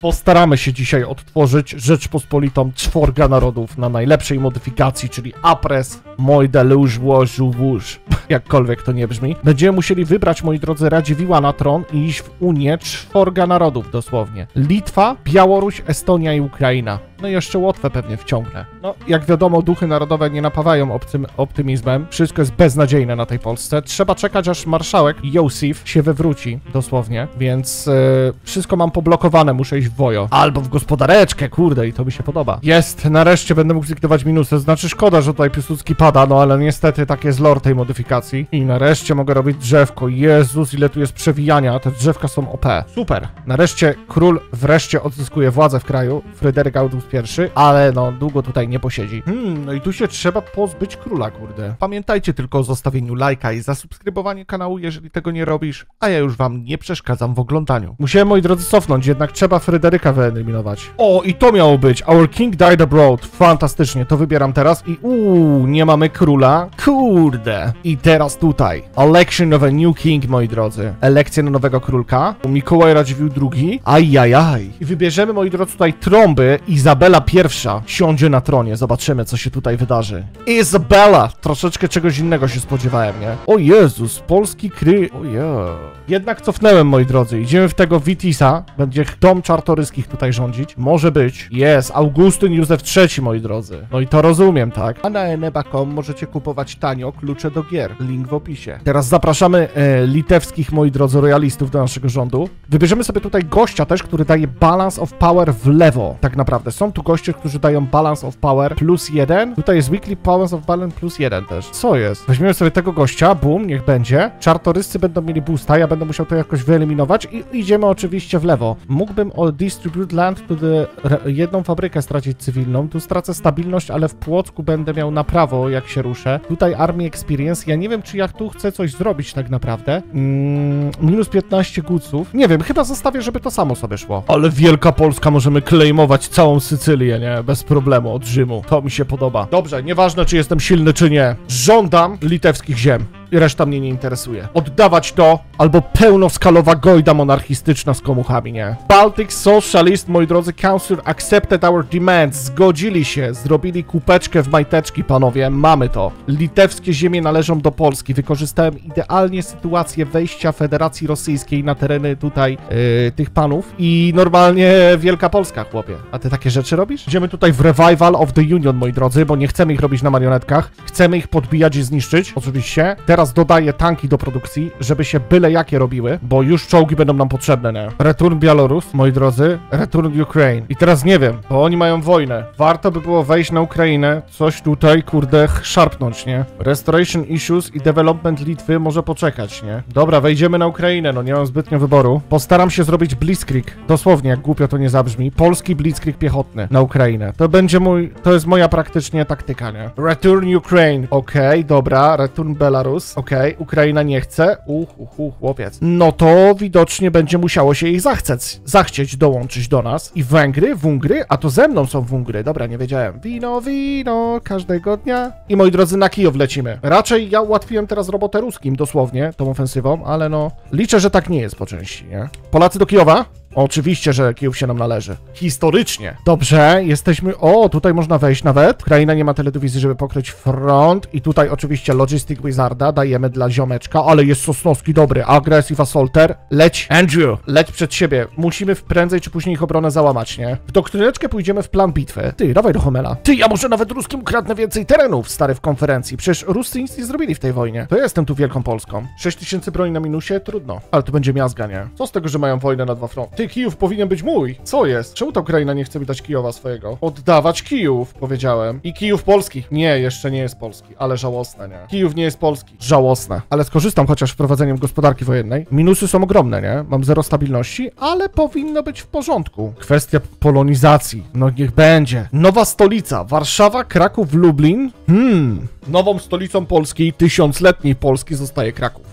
Postaramy się dzisiaj odtworzyć Rzeczpospolitą Czworga Narodów na najlepszej modyfikacji, czyli APRES MOJ DE LUGE, jakkolwiek to nie brzmi. Będziemy musieli wybrać, moi drodzy, Radziwiłła na tron i iść w Unię Czworga Narodów dosłownie. Litwa, Białoruś, Estonia i Ukraina. No i jeszcze Łotwę pewnie wciągnę. No, jak wiadomo, duchy narodowe nie napawają optymizmem. Wszystko jest beznadziejne na tej Polsce. Trzeba czekać, aż marszałek Józef się wywróci, dosłownie. Więc wszystko mam poblokowane, muszę iść w wojo. Albo w gospodareczkę, kurde, i to mi się podoba. Jest, nareszcie będę mógł zlikwidować minusy. Znaczy, szkoda, że tutaj Piłsudski pada, no ale niestety tak jest lore tej modyfikacji. I nareszcie mogę robić drzewko. Jezus, ile tu jest przewijania. Te drzewka są OP. Super. Nareszcie król wreszcie odzyskuje władzę w kraju. Fryderyk I, ale no, długo tutaj nie posiedzi. No i tu się trzeba pozbyć króla, kurde. Pamiętajcie tylko o zostawieniu lajka i zasubskrybowaniu kanału, jeżeli tego nie robisz, a ja już wam nie przeszkadzam w oglądaniu. Musiałem, moi drodzy, cofnąć, jednak trzeba Fryderyka wyeliminować. O, i to miało być! Our King Died Abroad. Fantastycznie, to wybieram teraz i nie mamy króla. Kurde! I teraz tutaj. Election of a new king, moi drodzy. Elekcja na nowego królka. Mikołaj Radziwiłł II. Ajajaj. I wybierzemy, moi drodzy, tutaj trąby. Izabela I siądzie na tronie. Zobaczymy, co się tutaj wydarzy. Izabela! Troszeczkę czegoś innego się spodziewałem, nie? O Jezus, polski kry... O yeah. Jednak cofnęłem, moi drodzy. Idziemy w tego Witisa. Będzie dom Czartoryskich tutaj rządzić. Może być. Jest, Augustyn Józef III, moi drodzy. No i to rozumiem, tak? A na eneba.com możecie kupować tanio klucze do gier. Link w opisie. Teraz zapraszamy litewskich, moi drodzy, royalistów do naszego rządu. Wybierzemy sobie tutaj gościa też, który daje balance of power w lewo. Tak naprawdę. Są tu goście, którzy dają balance of power +1. Tutaj jest weekly balance of balance +1 też. Co jest? Weźmiemy sobie tego gościa. Boom, niech będzie. Czartoryscy będą mieli boosta. Ja będę musiał to jakoś wyeliminować i idziemy oczywiście w lewo. Mógłbym o distribute land to the... jedną fabrykę stracić cywilną. Tu stracę stabilność, ale w Płocku będę miał na prawo, jak się ruszę. Tutaj army experience. Ja nie wiem, czy ja tu chcę coś zrobić tak naprawdę. -15 guców. Nie wiem, chyba zostawię, żeby to samo sobie szło. Ale Wielka Polska, możemy claimować całą Sycylię, nie? Bez problemu od Rzymu. To mi się podoba. Dobrze, nieważne, czy jestem silny, czy nie. Żądam litewskich ziem. I reszta mnie nie interesuje. Oddawać to, albo pełnoskalowa gojda monarchistyczna z komuchami, nie? Baltic Socialist, moi drodzy, Council accepted our demands. Zgodzili się, zrobili kupeczkę w majteczki, panowie. Mamy to. Litewskie ziemie należą do Polski. Wykorzystałem idealnie sytuację wejścia Federacji Rosyjskiej na tereny tutaj tych panów i normalnie Wielka Polska, chłopie. A ty takie rzeczy robisz? Idziemy tutaj w Revival of the Union, moi drodzy, bo nie chcemy ich robić na marionetkach. Chcemy ich podbijać i zniszczyć, oczywiście. Teraz dodaję tanki do produkcji, żeby się byle jakie robiły, bo już czołgi będą nam potrzebne, nie? Return Białoruś, moi drodzy, return Ukraine. I teraz nie wiem, bo oni mają wojnę. Warto by było wejść na Ukrainę, coś tutaj, kurde, szarpnąć, nie? Restoration Issues i Development Litwy może poczekać, nie? Dobra, wejdziemy na Ukrainę, no nie mam zbytnio wyboru. Postaram się zrobić Blitzkrieg, dosłownie, jak głupio to nie zabrzmi. Polski Blitzkrieg piechotny na Ukrainę. To będzie mój, to jest moja praktycznie taktyka, nie? Return Ukraine, okej, dobra, return Belarus. Okej, Ukraina nie chce. Chłopiec. No to widocznie będzie musiało się ich zachcieć dołączyć do nas. I Węgry, a to ze mną są Węgry. Dobra, nie wiedziałem. Wino, każdego dnia. I moi drodzy, na Kijów lecimy. Raczej ja ułatwiłem teraz robotę ruskim, dosłownie, tą ofensywą, ale no... Liczę, że tak nie jest po części, nie? Polacy do Kijowa? Oczywiście, że Kijów się nam należy. Historycznie. Dobrze, jesteśmy... O, tutaj można wejść nawet. Ukraina nie ma telewizji, żeby pokryć front. I tutaj oczywiście Logistic Wizarda dajemy dla ziomeczka, ale jest Sosnowski dobry. Aggressive Assaulter. Leć, Andrew. Leć przed siebie. Musimy prędzej czy później ich obronę załamać, nie? W doktryneczkę pójdziemy w plan bitwy. Ty, dawaj do Homela. Ty, ja może nawet Ruskim ukradnę więcej terenów, stary, w konferencji. Przecież Ruscy nic nie zrobili w tej wojnie. To ja jestem tu Wielką Polską. 6000 broni na minusie? Trudno. Ale to będzie miazga, nie? Co z tego, że mają wojnę na dwa fronty? Kijów powinien być mój. Co jest? Czemu ta Ukraina nie chce wydać Kijowa swojego? Oddawać Kijów, powiedziałem. I Kijów polski. Nie, jeszcze nie jest polski, ale żałosne, nie? Kijów nie jest polski. Żałosne. Ale skorzystam chociaż z prowadzeniem gospodarki wojennej. Minusy są ogromne, nie? Mam zero stabilności, ale powinno być w porządku. Kwestia polonizacji. No niech będzie. Nowa stolica. Warszawa, Kraków, Lublin. Nową stolicą Polski, 1000-letniej Polski zostaje Kraków.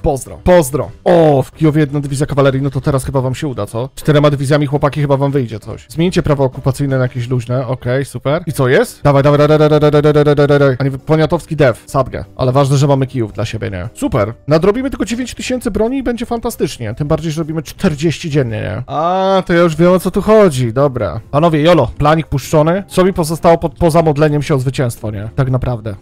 Pozdro. O, w Kijowie jedna dywizja kawalerii, no to teraz chyba wam się uda, co? 4 tyloma dywizjami, chłopaki, chyba wam wyjdzie coś. Zmieńcie prawo okupacyjne na jakieś luźne, okej, super. I co jest? Dawaj, dawaj, a nie Poniatowski def, sadgę. Ale ważne, że mamy kijów dla siebie, nie? Super. Nadrobimy tylko 9000 broni i będzie fantastycznie. Tym bardziej, że robimy 40 dziennie, nie? A, to ja już wiem, o co tu chodzi, dobra. Panowie, jolo, planik puszczony. Co mi pozostało poza modleniem się o zwycięstwo, nie? Tak naprawdę.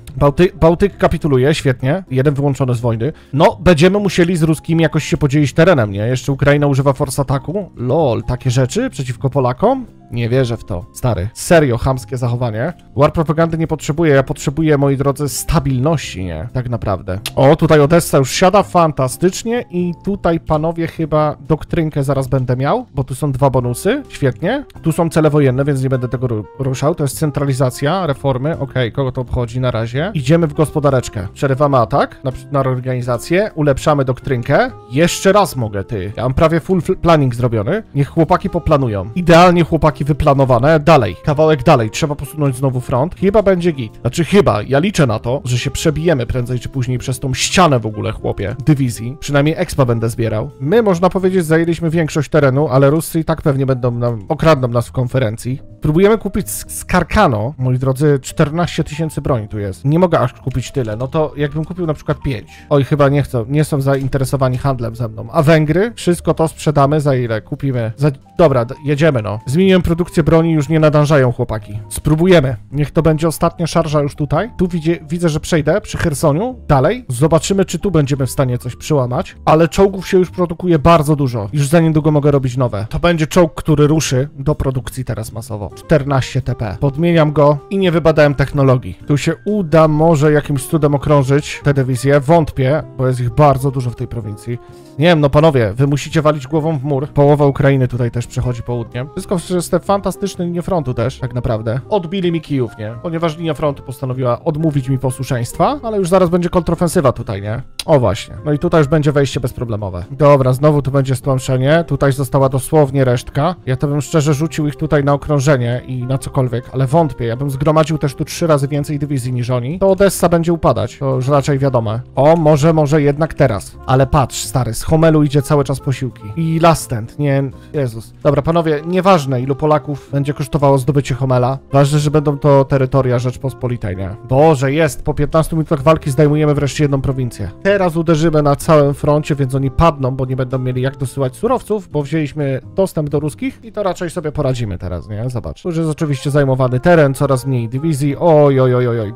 Bałtyk kapituluje, świetnie. Jeden wyłączony z wojny. No, będziemy musieli z ruskimi jakoś się podzielić terenem, nie? Jeszcze Ukraina używa force ataku. Lol, takie rzeczy przeciwko Polakom? Nie wierzę w to, stary. Serio, chamskie zachowanie. War propagandy nie potrzebuję, ja potrzebuję, moi drodzy, stabilności, nie? Tak naprawdę. O, tutaj Odessa już siada, fantastycznie. I tutaj, panowie, chyba doktrynkę zaraz będę miał, bo tu są dwa bonusy, świetnie. Tu są cele wojenne, więc nie będę tego ruszał. To jest centralizacja, reformy, okej, kogo to obchodzi na razie. Idziemy w gospodareczkę. Przerywamy atak na reorganizację, ulepszamy doktrynkę. Jeszcze raz mogę, ty. Ja mam prawie full planning zrobiony. Niech chłopaki poplanują. Idealnie chłopaki wyplanowane. Dalej. Kawałek dalej. Trzeba posunąć znowu front. Chyba będzie git. Znaczy chyba. Ja liczę na to, że się przebijemy prędzej czy później przez tą ścianę w ogóle, chłopie. Dywizji. Przynajmniej expa będę zbierał. My, można powiedzieć, zajęliśmy większość terenu, ale Ruscy i tak pewnie będą nam... okradną nas w konferencji. Próbujemy kupić z Karkano. Moi drodzy, 14 000 broni tu jest. Nie mogę aż kupić tyle. No to jakbym kupił na przykład 5. Oj, chyba nie chcą. Nie są zainteresowani handlem ze mną. A Węgry? Wszystko to sprzedamy. Za ile? Kupimy. Za... Dobra, jedziemy no. Zmieniłem produkcję broni, już nie nadążają chłopaki. Spróbujemy. Niech to będzie ostatnia szarża już tutaj. Tu widzę, że przejdę przy Chersoniu. Dalej. Zobaczymy, czy tu będziemy w stanie coś przełamać. Ale czołgów się już produkuje bardzo dużo. Już za niedługo mogę robić nowe. To będzie czołg, który ruszy do produkcji teraz masowo. 14 TP. Podmieniam go i nie wybadałem technologii. Tu się uda może jakimś cudem okrążyć te dywizje. Wątpię, bo jest ich bardzo dużo w tej prowincji. Nie wiem, no panowie, wy musicie walić głową w mur. Połowa Ukrainy tutaj też przechodzi południem. Wszystko przez te fantastyczne linie frontu też, tak naprawdę. Odbili mi Kijów, nie? Ponieważ linia frontu postanowiła odmówić mi posłuszeństwa, ale już zaraz będzie kontrofensywa tutaj, nie? O właśnie. No i tutaj już będzie wejście bezproblemowe. Dobra, znowu tu będzie stłamszenie. Tutaj została dosłownie resztka. Ja to bym szczerze rzucił ich tutaj na okrążenie i na cokolwiek, ale wątpię. Ja bym zgromadził też tu 3 razy więcej dywizji niż oni. To Odessa będzie upadać. To już raczej wiadome. O, może jednak teraz. Ale patrz, stary, z Homelu idzie cały czas posiłki. I Lastent, nie... Jezus. Dobra, panowie, nieważne ilu Polaków będzie kosztowało zdobycie Homela. Ważne, że będą to terytoria Rzeczpospolitej, nie? Boże, jest! Po 15 minutach walki zdejmujemy wreszcie jedną prowincję. Teraz uderzymy na całym froncie, więc oni padną, bo nie będą mieli jak dosyłać surowców, bo wzięliśmy dostęp do ruskich i to raczej sobie poradzimy teraz, nie? Zobacz. Tu jest oczywiście zajmowany teren, coraz mniej dywizji. Oj,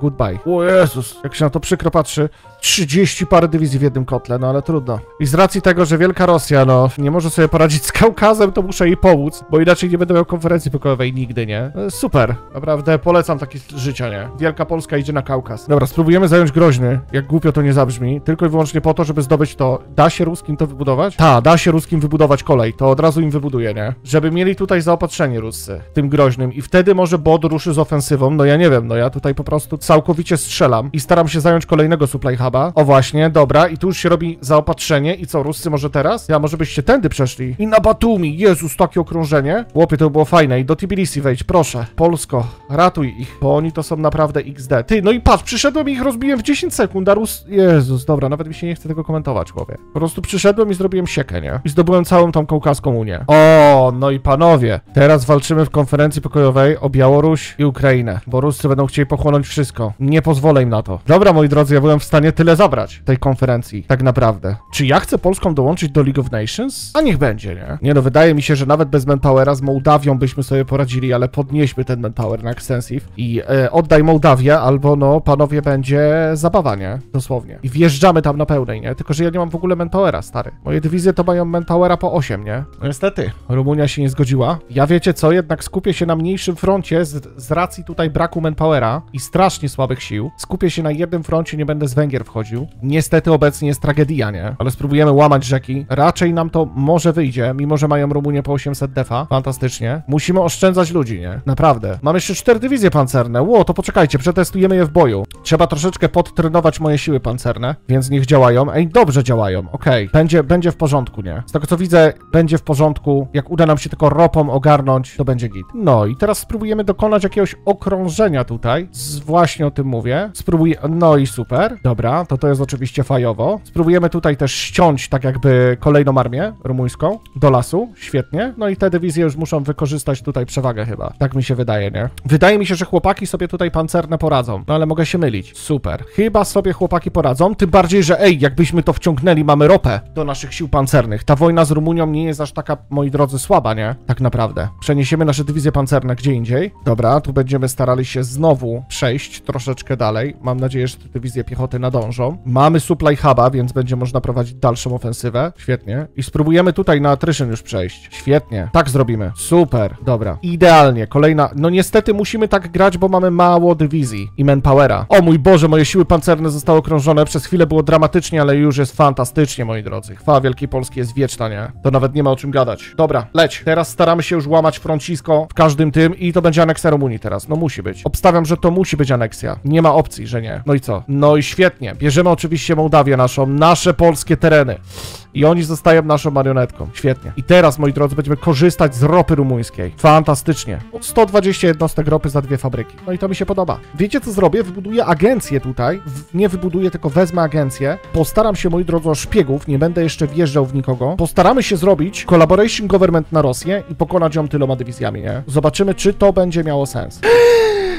goodbye. O Jezus, jak się na to przykro patrzy. 30 parę dywizji w jednym kotle, no ale trudno. I z racji tego, że Wielka Rosja, no, nie może sobie poradzić z Kaukazem, to muszę jej pomóc, bo inaczej nie będę miał konferencji pokojowej nigdy, nie? Super. Naprawdę polecam takie życia, nie? Wielka Polska idzie na Kaukaz. Dobra, spróbujemy zająć Groźny, jak głupio to nie zabrzmi, tylko i wyłącznie po to, żeby zdobyć to. Da się Ruskim to wybudować? Ta, da się Ruskim wybudować kolej, to od razu im wybuduję, nie? Żeby mieli tutaj zaopatrzenie Ruscy, tym Groźnym i wtedy może BOD ruszy z ofensywą, no ja nie wiem, no ja tutaj po prostu całkowicie strzelam i staram się zająć kolejnego supply hub. O właśnie, dobra, i tu już się robi zaopatrzenie. I co, Ruscy może teraz? Ja, może byście tędy przeszli. I na Batumi, Jezus, takie okrążenie. Chłopie, to było fajne. I do Tbilisi wejdź, proszę. Polsko, ratuj ich, bo oni to są naprawdę XD. Ty, no i patrz, przyszedłem i ich rozbiłem w 10 sekund, a Rus... Jezus, dobra, nawet mi się nie chce tego komentować, chłopie. Po prostu przyszedłem i zrobiłem siekę, nie? I zdobyłem całą tą Kaukaską Unię. O, no i panowie, teraz walczymy w konferencji pokojowej o Białoruś i Ukrainę, bo Ruscy będą chcieli pochłonąć wszystko. Nie pozwolę im na to. Dobra, moi drodzy, ja byłem w stanie tyle zabrać tej konferencji, tak naprawdę. Czy ja chcę Polską dołączyć do League of Nations? A niech będzie, nie? Nie no, wydaje mi się, że nawet bez manpowera z Mołdawią byśmy sobie poradzili, ale podnieśmy ten manpower na extensive i oddaj Mołdawię, albo no, panowie, będzie zabawa, nie? Dosłownie. I wjeżdżamy tam na pełnej, nie? Tylko że ja nie mam w ogóle manpowera, stary. Moje dywizje to mają manpowera po 8, nie? Niestety. Rumunia się nie zgodziła. Ja, wiecie co, jednak skupię się na mniejszym froncie z racji tutaj braku manpowera i strasznie słabych sił. Skupię się na jednym froncie, nie będę z Węgier wchodził. Niestety obecnie jest tragedia, nie? Ale spróbujemy łamać rzeki. Raczej nam to może wyjdzie, mimo że mają Rumunię po 800 defa. Fantastycznie. Musimy oszczędzać ludzi, nie? Naprawdę. Mamy jeszcze 4 dywizje pancerne. Ło, to poczekajcie, przetestujemy je w boju. Trzeba troszeczkę podtrenować moje siły pancerne, więc niech działają. Ej, dobrze działają, okej. Będzie w porządku, nie? Z tego co widzę, będzie w porządku. Jak uda nam się tylko ropą ogarnąć, to będzie git. No i teraz spróbujemy dokonać jakiegoś okrążenia tutaj. Właśnie o tym mówię. Spróbuję... No i super. Dobra, to jest oczywiście fajowo. Spróbujemy tutaj też ściąć tak jakby kolejną armię rumuńską do lasu. Świetnie. No i te dywizje już muszą wykorzystać tutaj przewagę chyba. Tak mi się wydaje, nie? Wydaje mi się, że chłopaki sobie tutaj pancerne poradzą. No ale mogę się mylić. Super. Chyba sobie chłopaki poradzą. Tym bardziej, że ej, jakbyśmy to wciągnęli, mamy ropę do naszych sił pancernych. Ta wojna z Rumunią nie jest aż taka, moi drodzy, słaba, nie? Tak naprawdę. Przeniesiemy nasze dywizje pancerne gdzie indziej. Dobra, tu będziemy starali się znowu przejść troszeczkę dalej. Mam nadzieję, że te dywizje piechoty nadążą. Mamy supply huba, więc będzie można prowadzić dalszą ofensywę. Świetnie. I spróbujemy tutaj na Tryszyn już przejść. Świetnie. Tak zrobimy. Super. Dobra. Idealnie. Kolejna... No niestety musimy tak grać, bo mamy mało dywizji i manpowera. O mój Boże, moje siły pancerne zostały okrążone. Przez chwilę było dramatycznie, ale już jest fantastycznie, moi drodzy. Chwała Wielkiej Polski jest wieczna, nie? To nawet nie ma o czym gadać. Dobra, leć. Teraz staramy się już łamać Franciszko w każdym tym i to będzie aneksja Rumunii teraz. No musi być. Obstawiam, że to musi być aneksja. Nie ma opcji, że nie. No i co? No i świetnie. Bierzemy oczywiście Mołdawię naszą, nasze polskie tereny. I oni zostają naszą marionetką. Świetnie. I teraz, moi drodzy, będziemy korzystać z ropy rumuńskiej. Fantastycznie. 120 jednostek ropy za 2 fabryki. No i to mi się podoba. Wiecie, co zrobię? Wybuduję agencję tutaj. Nie wybuduję, tylko wezmę agencję. Postaram się, moi drodzy, o szpiegów. Nie będę jeszcze wjeżdżał w nikogo. Postaramy się zrobić collaboration government na Rosję i pokonać ją tyloma dywizjami, nie? Zobaczymy, czy to będzie miało sens.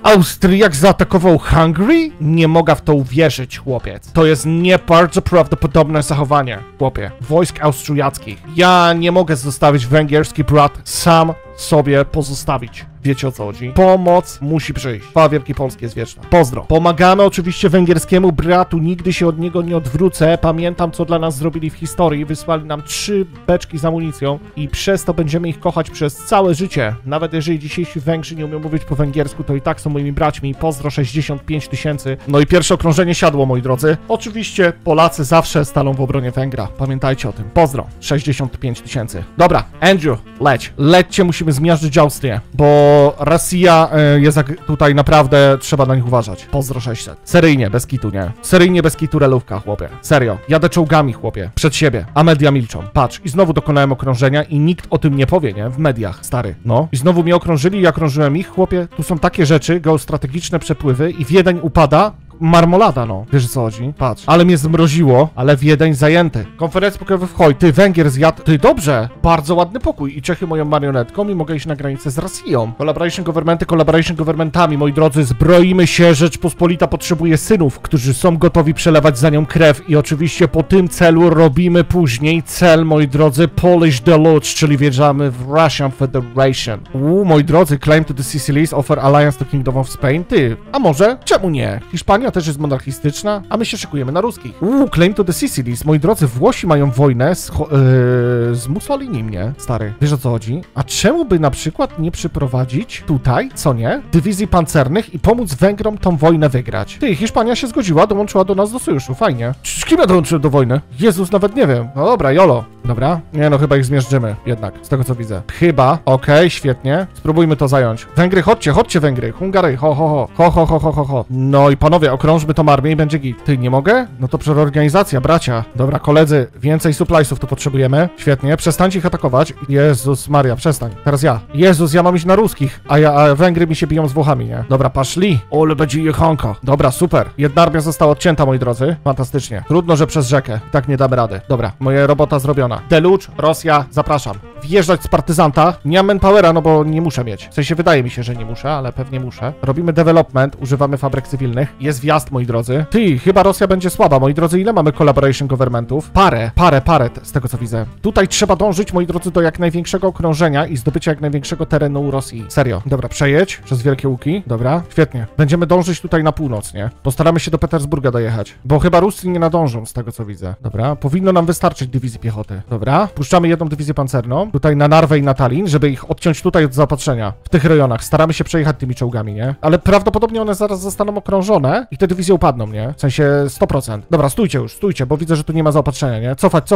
Austriak zaatakował Hungary? Nie mogę w to uwierzyć, chłopiec. To jest nie bardzo prawdopodobne zachowanie, chłopie. Wojsk austriackich. Ja nie mogę zostawić węgierski brat sam sobie pozostawić. Wiecie, o co chodzi? Pomoc musi przyjść. Chwała Wielkiej Polski jest wieczna. Pozdro. Pomagamy oczywiście węgierskiemu bratu. Nigdy się od niego nie odwrócę. Pamiętam, co dla nas zrobili w historii. Wysłali nam 3 beczki z amunicją i przez to będziemy ich kochać przez całe życie. Nawet jeżeli dzisiejsi Węgrzy nie umieją mówić po węgiersku, to i tak są moimi braćmi. Pozdro 65 000. No i pierwsze okrążenie siadło, moi drodzy. Oczywiście Polacy zawsze staną w obronie Węgra. Pamiętajcie o tym. Pozdro 65 000. Dobra, Andrew, leć. Lećcie, musimy zmiażdżyć Austrię, bo Rosja jest tutaj naprawdę, trzeba na nich uważać. Pozdro 600. Seryjnie, bez kitu, nie? Seryjnie, bez kitu relówka, chłopie. Serio. Jadę czołgami, chłopie. Przed siebie. A media milczą. Patrz. I znowu dokonałem okrążenia i nikt o tym nie powie, nie? W mediach, stary. No. I znowu mnie okrążyli, ja krążyłem ich, chłopie. Tu są takie rzeczy, geostrategiczne przepływy i Wiedeń upada. Marmolada, no. Wiesz, co chodzi? Patrz. Ale mnie zmroziło, ale Wiedeń zajęty. Konferencja pokojowa w Hoj. Ty, Węgier zjadł. Ty, dobrze. Bardzo ładny pokój. I Czechy moją marionetką i mogę iść na granicę z Rosją. Collaboration governmentami. Moi drodzy, zbroimy się. Rzeczpospolita potrzebuje synów, którzy są gotowi przelewać za nią krew. I oczywiście po tym celu robimy później cel, moi drodzy, Polish Deluge, czyli wjeżdżamy w Russian Federation. Moi drodzy, claim to the Sicilies, offer alliance to Kingdom of Spain. Ty, a może? Czemu nie? Hiszpania też jest monarchistyczna, a my się szykujemy na ruskich. Claim to the Sicilies. Moi drodzy, Włosi mają wojnę z Mussolinim, nie? Stary. Wiesz, o co chodzi? A czemu by na przykład nie przyprowadzić tutaj, co nie, dywizji pancernych i pomóc Węgrom tą wojnę wygrać? Ty, Hiszpania się zgodziła, dołączyła do nas do sojuszu. Fajnie. Kim ja dołączyłem do wojny? Jezus, nawet nie wiem. No dobra, jolo. Dobra. Nie no, chyba ich zmierzymy jednak, z tego co widzę. Chyba. Okej, świetnie. Spróbujmy to zająć. Węgry, chodźcie, chodźcie Węgry. Hungary, ho, ho, ho. Ho, ho, ho, ho, ho, ho. No i panowie, okrążmy tą armię i będzie git. Ty, nie mogę? No to przeorganizacja, bracia. Dobra, koledzy, więcej supplysów tu potrzebujemy. Świetnie, przestańcie ich atakować. Jezus Maria, przestań. Teraz ja. Jezus, ja mam iść na ruskich, a Węgry mi się biją z Włochami, nie? Dobra, paszli. Ole, będzie jechanko. Dobra, super. Jedna armia została odcięta, moi drodzy. Fantastycznie. Trudno, że przez rzekę. Tak nie damy rady. Dobra, moja robota zrobiona. Delucz, Rosja, zapraszam. Wjeżdżać z partyzanta. Nie mam manpowera, no bo nie muszę mieć. W sensie wydaje mi się, że nie muszę, ale pewnie muszę. Robimy development, używamy fabryk cywilnych. Jest wjazd, moi drodzy. Ty, chyba Rosja będzie słaba, moi drodzy. Ile mamy collaboration governmentów? Parę, z tego co widzę. Tutaj trzeba dążyć, moi drodzy, do jak największego okrążenia i zdobycia jak największego terenu u Rosji. Serio. Dobra, przejedź przez Wielkie Łuki. Dobra, świetnie. Będziemy dążyć tutaj na północ, nie? Postaramy się do Petersburga dojechać, bo chyba Ruscy nie nadążą, z tego co widzę. Dobra, powinno nam wystarczyć dywizji piechoty. Dobra, puszczamy jedną dywizję pancerną tutaj na Narwę i na Talin, żeby ich odciąć tutaj od zaopatrzenia. W tych rejonach. Staramy się przejechać tymi czołgami, nie? Ale prawdopodobnie one zaraz zostaną okrążone i te dywizje upadną, nie? W sensie 100%. Dobra, stójcie już, stójcie, bo widzę, że tu nie ma zaopatrzenia, nie? Cofać.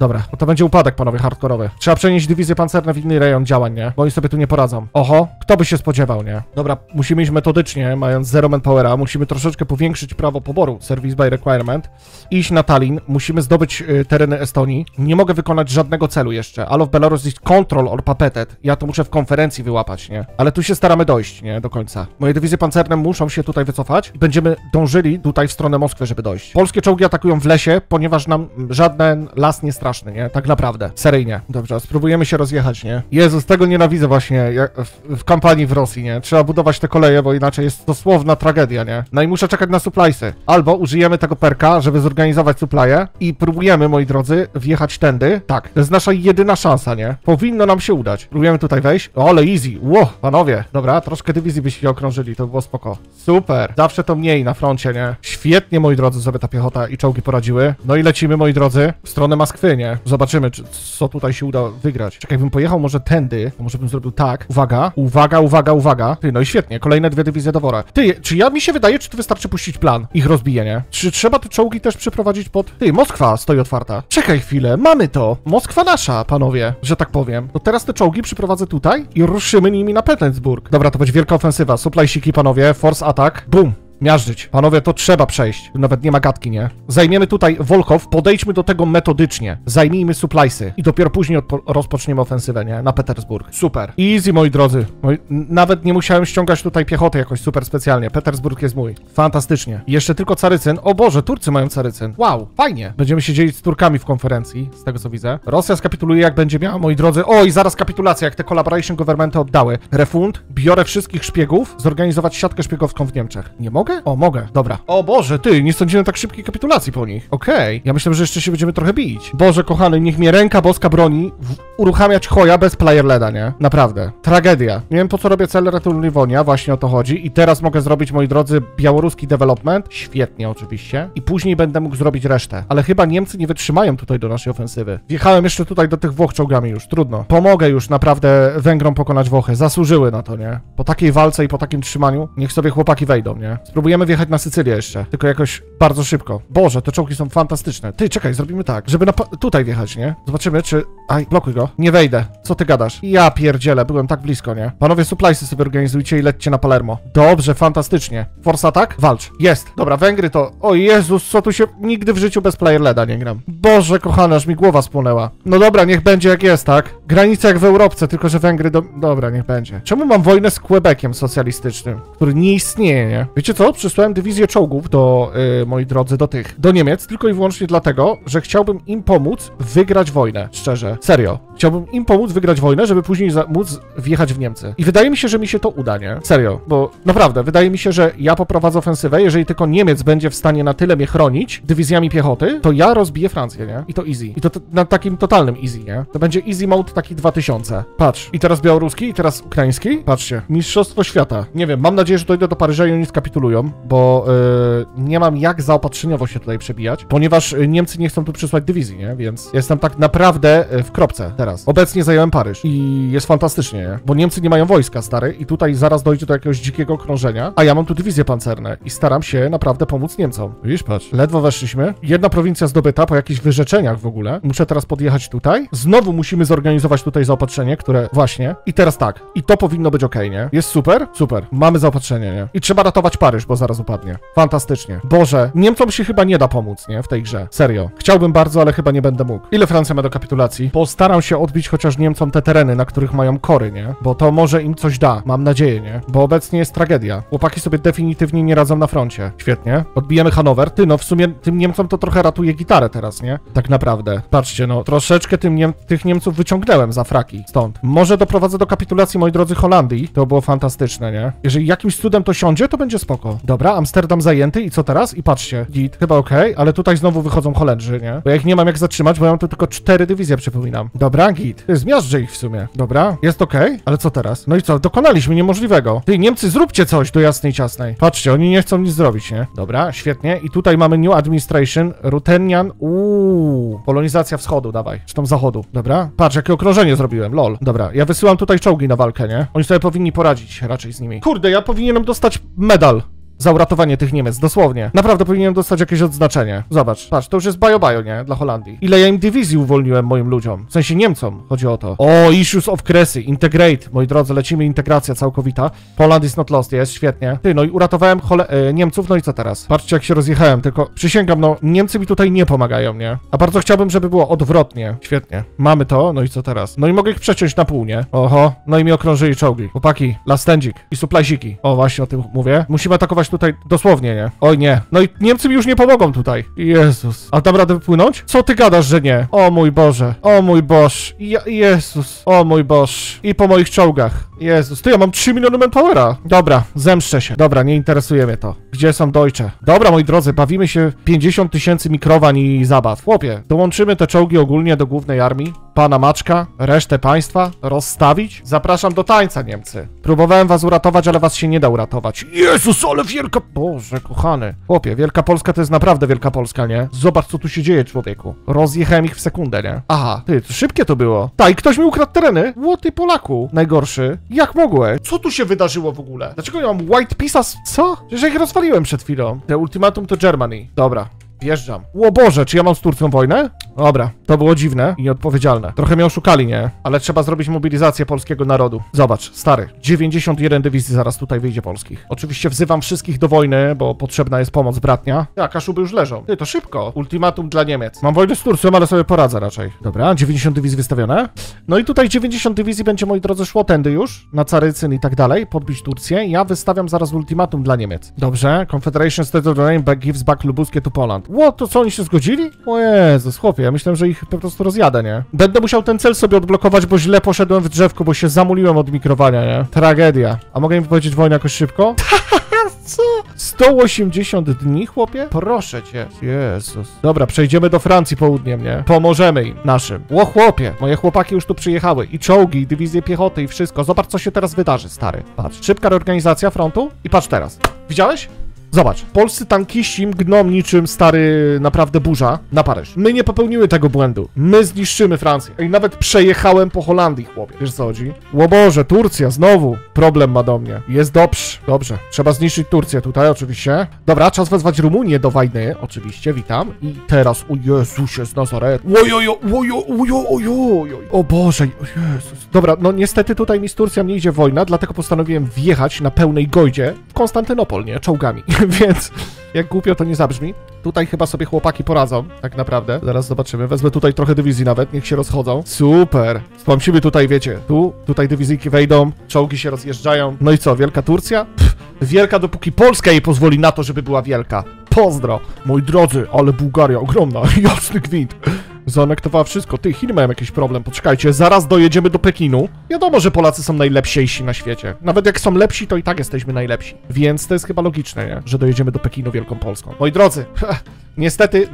Dobra, bo to będzie upadek, panowie, hardkorowy. Trzeba przenieść dywizję pancerne w inny rejon działań, nie? Bo oni sobie tu nie poradzą. Oho, kto Kto by się spodziewał, nie? Dobra, musimy iść metodycznie, mając 0 manpowera, musimy troszeczkę powiększyć prawo poboru, service by requirement, iść na Talin, musimy zdobyć tereny Estonii. Nie mogę wykonać żadnego celu jeszcze. All of Belarus is control or papetet. Ja to muszę w konferencji wyłapać, nie? Ale tu się staramy dojść, nie? Do końca. Moje dywizje pancerne muszą się tutaj wycofać. Będziemy dążyli tutaj w stronę Moskwy, żeby dojść. Polskie czołgi atakują w lesie, ponieważ nam żaden las nie straszny, nie? Tak naprawdę. Seryjnie. Dobrze, spróbujemy się rozjechać, nie? Jezus, tego nienawidzę właśnie w kampanii w Rosji, nie? Trzeba budować te koleje, bo inaczej jest dosłowna tragedia, nie? No i muszę czekać na supplysy. Albo użyjemy tego perka, żeby zorganizować supply'e i próbujemy, moi drodzy, wjechać tędy. Tak, to jest nasza jedyna szansa, nie? Powinno nam się udać. Próbujemy tutaj wejść. O, ale easy. Ło, panowie. Dobra, troszkę dywizji byście okrążyli, to by było spoko. Super. Zawsze to mniej na froncie, nie? Świetnie, moi drodzy, sobie ta piechota i czołgi poradziły. No i lecimy, moi drodzy, w stronę Moskwy, nie? Zobaczymy, co tutaj się uda wygrać. Czekaj, bym pojechał może tędy, to może bym zrobił tak. Uwaga, uwaga, uwaga, uwaga. Ty, no i świetnie, kolejne 2 dywizje do wora. Ty, czy ja mi się wydaje, czy tu wystarczy puścić plan? Ich rozbijenie. Czy trzeba te czołgi też przyprowadzić pod... Ty, Moskwa stoi otwarta. Czekaj chwilę, mamy to. Moskwa nasza, panowie, że tak powiem. To teraz te czołgi przyprowadzę tutaj i ruszymy nimi na Petersburg. Dobra, to będzie wielka ofensywa. Supply'siki, panowie, force attack. Boom. Miażdżyć. Panowie, to trzeba przejść. Nawet nie ma gadki, nie? Zajmiemy tutaj Wolkow, podejdźmy do tego metodycznie. Zajmijmy supplysy i dopiero później rozpoczniemy ofensywę, nie? Na Petersburg. Super. Easy, moi drodzy. Nawet nie musiałem ściągać tutaj piechoty jakoś super specjalnie. Petersburg jest mój. Fantastycznie. Jeszcze tylko Carycyn. O Boże, Turcy mają Carycyn. Wow, fajnie. Będziemy się dzielić z Turkami w konferencji, z tego co widzę. Rosja skapituluje, jak będzie miała, moi drodzy. O, i zaraz kapitulacja, jak te collaboration governmenty oddały. Refund, biorę wszystkich szpiegów, zorganizować siatkę szpiegowską w Niemczech. Nie mogę? O, mogę. Dobra. O Boże, ty, nie sądziłem tak szybkiej kapitulacji po nich. Okej. Ja myślę, że jeszcze się będziemy trochę bić. Boże kochany, niech mnie ręka boska broni uruchamiać Hoja bez player leda, nie? Naprawdę. Tragedia. Nie wiem, po co robię cel Returnivonia, właśnie o to chodzi. I teraz mogę zrobić, moi drodzy, białoruski development. Świetnie, oczywiście. I później będę mógł zrobić resztę. Ale chyba Niemcy nie wytrzymają tutaj do naszej ofensywy. Wjechałem jeszcze tutaj do tych Włoch czołgami już. Trudno. Pomogę już naprawdę Węgrom pokonać Włochy. Zasłużyły na to, nie? Po takiej walce i po takim trzymaniu niech sobie chłopaki wejdą, nie? Spróbujemy wjechać na Sycylię jeszcze, tylko jakoś bardzo szybko. Boże, te czołgi są fantastyczne. Ty, czekaj, zrobimy tak, żeby tutaj wjechać, nie? Zobaczymy, czy... Aj, blokuj go. Nie wejdę. Co ty gadasz? Ja pierdzielę, byłem tak blisko, nie? Panowie, supplysy sobie organizujcie i lećcie na Palermo. Dobrze, fantastycznie. Force attack? Walcz. Jest. Dobra, Węgry to... O Jezus, co tu się... Nigdy w życiu bez player leda nie gram. Boże kochana, aż mi głowa spłonęła. No dobra, niech będzie jak jest, tak? Granica jak w Europce, tylko że Węgry do... Dobra, niech będzie. Czemu mam wojnę z Quebeciem socjalistycznym, który nie istnieje, nie? Wiecie co? Przysłałem dywizję czołgów do, moi drodzy, do Niemiec, tylko i wyłącznie dlatego, że chciałbym im pomóc wygrać wojnę, szczerze. Serio. Chciałbym im pomóc wygrać wojnę, żeby później móc wjechać w Niemcy. I wydaje mi się, że mi się to uda, nie? Serio. Bo naprawdę, wydaje mi się, że ja poprowadzę ofensywę, jeżeli tylko Niemiec będzie w stanie na tyle mnie chronić dywizjami piechoty, to ja rozbiję Francję, nie? I to easy. I to na takim totalnym easy, nie? To będzie easy mode taki 2000. Patrz. I teraz białoruski, i teraz ukraiński. Patrzcie. Mistrzostwo świata. Nie wiem, mam nadzieję, że dojdę do Paryża i oni skapitulują, bo nie mam jak zaopatrzeniowo się tutaj przebijać, ponieważ Niemcy nie chcą tu przysłać dywizji, nie? Więc jestem tak naprawdę w kropce teraz. Obecnie zająłem Paryż i jest fantastycznie, nie? Bo Niemcy nie mają wojska, stary, i tutaj zaraz dojdzie do jakiegoś dzikiego krążenia, a ja mam tu dywizje pancerne i staram się naprawdę pomóc Niemcom. Widzisz, patrz. Ledwo weszliśmy. Jedna prowincja zdobyta po jakichś wyrzeczeniach w ogóle. Muszę teraz podjechać tutaj. Znowu musimy zorganizować tutaj zaopatrzenie, które właśnie. I teraz tak. I to powinno być okej, nie? Jest super? Super. Mamy zaopatrzenie, nie? I trzeba ratować Paryż, bo zaraz upadnie. Fantastycznie. Boże, Niemcom się chyba nie da pomóc, nie? W tej grze. Serio. Chciałbym bardzo, ale chyba nie będę mógł. Ile Francja ma do kapitulacji? Postaram się odbić chociaż Niemcom te tereny, na których mają kory, nie? Bo to może im coś da. Mam nadzieję, nie? Bo obecnie jest tragedia. Chłopaki sobie definitywnie nie radzą na froncie. Świetnie. Odbijemy Hanower. Ty, no w sumie tym Niemcom to trochę ratuje gitarę teraz, nie? Tak naprawdę. Patrzcie, no troszeczkę tych Niemców wyciągnąłem za fraki. Stąd. Może doprowadzę do kapitulacji, moi drodzy, Holandii. To było fantastyczne, nie? Jeżeli jakimś cudem to siądzie, to będzie spoko. Dobra, Amsterdam zajęty i co teraz? I patrzcie, git, chyba okej, ale tutaj znowu wychodzą Holendrzy, nie? Bo ja ich nie mam jak zatrzymać, bo ja mam tu tylko 4 dywizje, przypominam. Dobra, git. Zmiażdżę ich w sumie. Dobra, jest okej, ale co teraz? No i co? Dokonaliśmy niemożliwego. Ty, Niemcy, zróbcie coś do jasnej ciasnej. Patrzcie, oni nie chcą nic zrobić, nie? Dobra, świetnie. I tutaj mamy New Administration, Rutenian, polonizacja wschodu, dawaj. Czy tam zachodu, dobra? Patrz, jakie okrążenie zrobiłem, lol. Dobra, ja wysyłam tutaj czołgi na walkę, nie? Oni sobie powinni poradzić raczej z nimi. Kurde, ja powinienem dostać medal Za uratowanie tych Niemiec, dosłownie. Naprawdę powinienem dostać jakieś odznaczenie. Zobacz, patrz, to już jest bajo, nie? Dla Holandii. Ile ja im dywizji uwolniłem moim ludziom? W sensie Niemcom, chodzi o to. O, issues of Kresy, integrate. Moi drodzy, lecimy, integracja całkowita. Poland is not lost, jest, świetnie. Ty, no i uratowałem Niemców, no i co teraz? Patrzcie, jak się rozjechałem, tylko przysięgam, no Niemcy mi tutaj nie pomagają, nie? A bardzo chciałbym, żeby było odwrotnie. Świetnie. Mamy to, no i co teraz? No i mogę ich przeciąć na pół, nie? Oho, no i mi okrążyli czołgi. Chłopaki, lastędzik i suplajsiki. O, właśnie o tym mówię. Musimy atakować tutaj dosłownie, nie? Oj nie. No i Niemcy mi już nie pomogą tutaj. Jezus. A dam radę wypłynąć? Co ty gadasz, że nie? O mój Boże. O mój Boż. Jezus. O mój Boż. I po moich czołgach. Jezus. Ty, ja mam 3 miliony manpowera. Dobra, zemszczę się. Dobra, nie interesuje mnie to. Gdzie są Deutsche? Dobra, moi drodzy, bawimy się 50 tysięcy mikrowań i zabaw. Chłopie, dołączymy te czołgi ogólnie do głównej armii. Pana Maczka, resztę państwa rozstawić? Zapraszam do tańca, Niemcy. Próbowałem was uratować, ale was się nie da uratować. Jezus, ale wielka... Boże, kochany. Chłopie, Wielka Polska to jest naprawdę Wielka Polska, nie? Zobacz, co tu się dzieje, człowieku. Rozjechałem ich w sekundę, nie? Aha, ty, to szybkie to było. Tak, ktoś mi ukradł tereny. Łoty Polaku. Najgorszy. Jak mogłeś? Co tu się wydarzyło w ogóle? Dlaczego ja mam White Pisas? Co? Przecież ja ich rozwaliłem przed chwilą. The ultimatum to Germany. Dobra. Wjeżdżam. O Boże, czy ja mam z Turcją wojnę? Dobra, to było dziwne i nieodpowiedzialne. Trochę mnie oszukali, nie? Ale trzeba zrobić mobilizację polskiego narodu. Zobacz, stary, 91 dywizji zaraz tutaj wyjdzie polskich. Oczywiście wzywam wszystkich do wojny, bo potrzebna jest pomoc bratnia. Ja, kaszuby już leżą. Ty, to szybko. Ultimatum dla Niemiec. Mam wojnę z Turcją, ale sobie poradzę raczej. Dobra, 90 dywizji wystawione. No i tutaj 90 dywizji będzie, moi drodzy, szło tędy już, na Carycyn i tak dalej, podbić Turcję. Ja wystawiam zaraz ultimatum dla Niemiec. Dobrze, Confederation State of the Name gives back lubuskie to Poland. Ło, to co, oni się zgodzili? O Jezus, chłopie, ja myślałem, że ich po prostu rozjadę, nie? Będę musiał ten cel sobie odblokować, bo źle poszedłem w drzewko, bo się zamuliłem od mikrowania, nie? Tragedia. A mogę im wypowiedzieć wojnę jakoś szybko? Co? 180 dni, chłopie? Proszę cię. Jezus. Dobra, przejdziemy do Francji południem, nie? Pomożemy im, naszym. Ło, chłopie, moje chłopaki już tu przyjechały. I czołgi, i dywizje piechoty, i wszystko. Zobacz, co się teraz wydarzy, stary. Patrz, szybka reorganizacja frontu i patrz teraz. Widziałeś? Zobacz, polscy tankiści mgną niczym stary naprawdę burza na Paryż. My nie popełnimy tego błędu. My zniszczymy Francję. I nawet przejechałem po Holandii, chłopie. Wiesz co chodzi? O Boże, Turcja znowu problem ma do mnie. Jest dobrze. Dobrze. Trzeba zniszczyć Turcję tutaj oczywiście. Dobra, czas wezwać Rumunię do wojny. Oczywiście, witam. I teraz, o Jezusie z Nazaretu. Ojojoj. O Boże, o Jezus. Dobra, no niestety tutaj mi z Turcją nie idzie wojna, dlatego postanowiłem wjechać na pełnej gojdzie w Konstantynopol, nie? Czołgami. Więc jak głupio to nie zabrzmi. Tutaj chyba sobie chłopaki poradzą, tak naprawdę. Zaraz zobaczymy. Wezmę tutaj trochę dywizji nawet, niech się rozchodzą. Super. Spłamsimy tutaj, wiecie, tutaj dywizyjki wejdą, czołgi się rozjeżdżają. No i co, Wielka Turcja? Pff, wielka dopóki Polska jej pozwoli na to, żeby była wielka. Pozdro. Moi drodzy, ale Bułgaria ogromna, jasny gwint. Zanektowała wszystko. Ty, Chiny mają jakiś problem. Poczekajcie, zaraz dojedziemy do Pekinu. Wiadomo, że Polacy są najlepsiejsi na świecie. Nawet jak są lepsi, to i tak jesteśmy najlepsi. Więc to jest chyba logiczne, nie? Że dojedziemy do Pekinu Wielką Polską. Moi drodzy, niestety,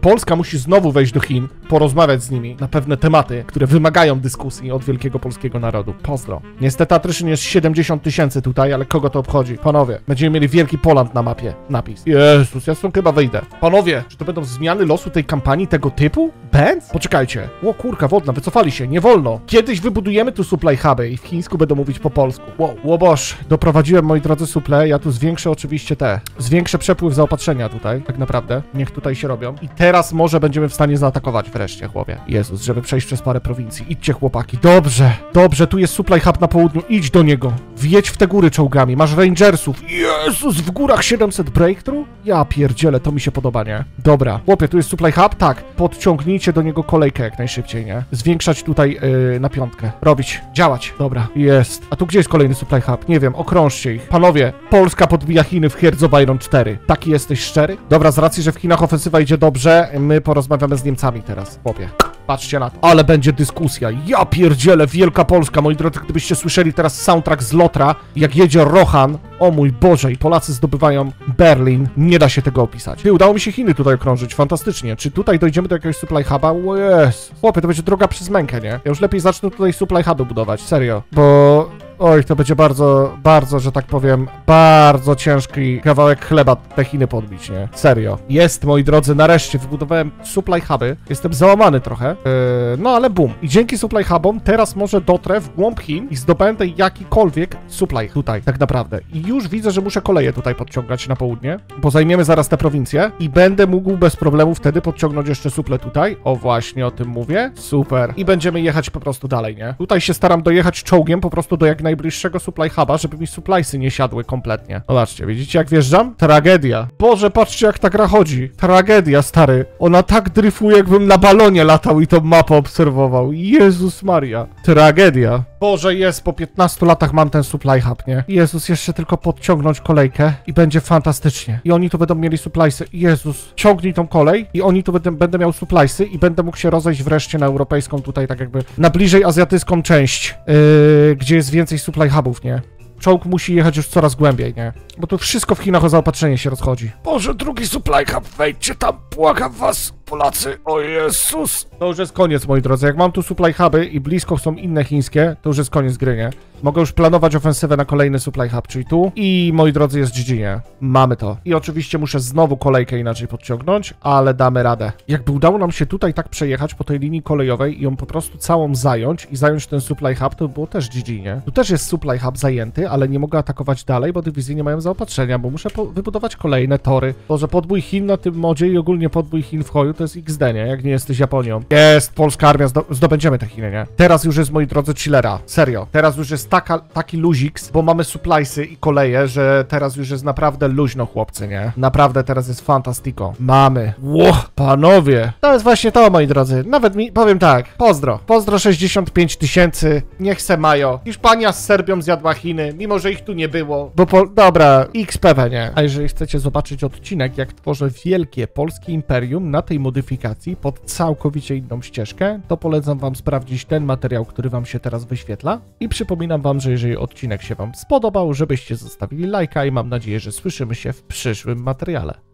Polska musi znowu wejść do Chin, porozmawiać z nimi na pewne tematy, które wymagają dyskusji od wielkiego polskiego narodu. Pozdro. Niestety Tryszyn jest 70 tysięcy tutaj, ale kogo to obchodzi? Panowie, będziemy mieli Wielki Poland na mapie. Napis. Jezus, ja stąd chyba wyjdę. Panowie, czy to będą zmiany losu tej kampanii, tego typu? Benz? Poczekajcie. Ło, kurka wodna, wycofali się, nie wolno. Kiedyś wybudujemy tu supply huby i w chińsku będą mówić po polsku. Wow. Ło boż, doprowadziłem, moi drodzy, suple. Ja tu zwiększę oczywiście zwiększę przepływ zaopatrzenia tutaj, tak naprawdę. Niech tutaj się robią. I teraz może będziemy w stanie zaatakować wreszcie, chłopie. Jezus, żeby przejść przez parę prowincji. Idźcie, chłopaki. Dobrze, dobrze, tu jest supply hub na południu. Idź do niego. Wjedź w te góry czołgami. Masz rangersów. Jezus, w górach 700 breakthrough? Ja pierdzielę, to mi się podoba, nie? Dobra. Chłopie, tu jest supply hub? Tak. Podciągnijcie do niego kolejkę jak najszybciej, nie? Zwiększać tutaj na piątkę. Robić. Działać. Dobra. Jest. A tu gdzie jest kolejny supply hub? Nie wiem. Okrążcie ich. Panowie, Polska podbija Chiny w Herzowiną 4. Taki jesteś szczery? Dobra, z racji, że w Chinach ofensywa idzie dobrze, my porozmawiamy z Niemcami teraz, chłopie. Patrzcie na to. Ale będzie dyskusja. Ja pierdzielę, Wielka Polska, moi drodzy, gdybyście słyszeli teraz soundtrack z Lotra, jak jedzie Rohan. O mój Boże, i Polacy zdobywają Berlin. Nie da się tego opisać. Ty, udało mi się Chiny tutaj okrążyć, fantastycznie. Czy tutaj dojdziemy do jakiegoś supply huba? O jest. Chłopie, to będzie droga przez mękę, nie? Ja już lepiej zacznę tutaj supply huby budować, serio. Bo... Oj, to będzie bardzo, bardzo, że tak powiem, bardzo ciężki kawałek chleba te Chiny podbić, nie? Serio. Jest, moi drodzy, nareszcie wybudowałem supply huby. Jestem załamany trochę, no ale boom. I dzięki supply hubom teraz może dotrę w głąb Chin i zdobędę jakikolwiek supply tutaj, tak naprawdę. I już widzę, że muszę koleje tutaj podciągać na południe, bo zajmiemy zaraz te prowincje i będę mógł bez problemu wtedy podciągnąć jeszcze suple tutaj. O, właśnie o tym mówię. Super. I będziemy jechać po prostu dalej, nie? Tutaj się staram dojechać czołgiem po prostu do jak najbliższego supply huba, żeby mi supplysy nie siadły kompletnie. Zobaczcie, widzicie jak wjeżdżam? Tragedia. Boże, patrzcie jak ta gra chodzi. Tragedia, stary. Ona tak dryfuje, jakbym na balonie latał i tą mapę obserwował. Jezus Maria. Tragedia. Boże, jest, po 15 latach mam ten supply hub, nie? Jezus, jeszcze tylko podciągnąć kolejkę i będzie fantastycznie. I oni tu będą mieli supplysy. Jezus, ciągnij tą kolej i oni tu będę miał supplysy i będę mógł się rozejść wreszcie na europejską tutaj, tak jakby na bliżej azjatycką część, gdzie jest więcej supply hubów, nie? Czołg musi jechać już coraz głębiej, nie? Bo tu wszystko w Chinach o zaopatrzenie się rozchodzi. Boże, drugi supply hub, wejdźcie tam, błagam was, Polacy, o Jezus! To już jest koniec, moi drodzy. Jak mam tu supply huby i blisko są inne chińskie, to już jest koniec gry, nie? Mogę już planować ofensywę na kolejny supply hub, czyli tu. I, moi drodzy, jest GG, nie? Mamy to. I oczywiście muszę znowu kolejkę inaczej podciągnąć, ale damy radę. Jakby udało nam się tutaj tak przejechać po tej linii kolejowej i ją po prostu całą zająć i zająć ten supply hub, to by było też GG, nie? Tu też jest supply hub zajęty, ale nie mogę atakować dalej, bo dywizje nie mają zaopatrzenia, bo muszę wybudować kolejne tory. Boże, podbój Chin na tym modzie i ogólnie podbój Chin w hoju to jest XD, nie? Jak nie jesteś Japonią. Jest, polska armia, zdobędziemy te Chiny, nie? Teraz już jest, moi drodzy, chillera. Serio. Teraz już jest taki luziks, bo mamy supplysy i koleje, że teraz już jest naprawdę luźno, chłopcy, nie? Naprawdę teraz jest fantastico. Mamy. Ło, panowie. To jest właśnie to, moi drodzy. Nawet mi, powiem tak, pozdro. Pozdro 65 tysięcy, niech se mają. Hiszpania z Serbią zjadła Chiny, mimo że ich tu nie było. Bo, dobra, XP, nie? A jeżeli chcecie zobaczyć odcinek, jak tworzę wielkie polskie imperium na tej modyfikacji pod całkowicie inną ścieżkę, to polecam wam sprawdzić ten materiał, który wam się teraz wyświetla. I przypominam wam, że jeżeli odcinek się wam spodobał, żebyście zostawili lajka i mam nadzieję, że słyszymy się w przyszłym materiale.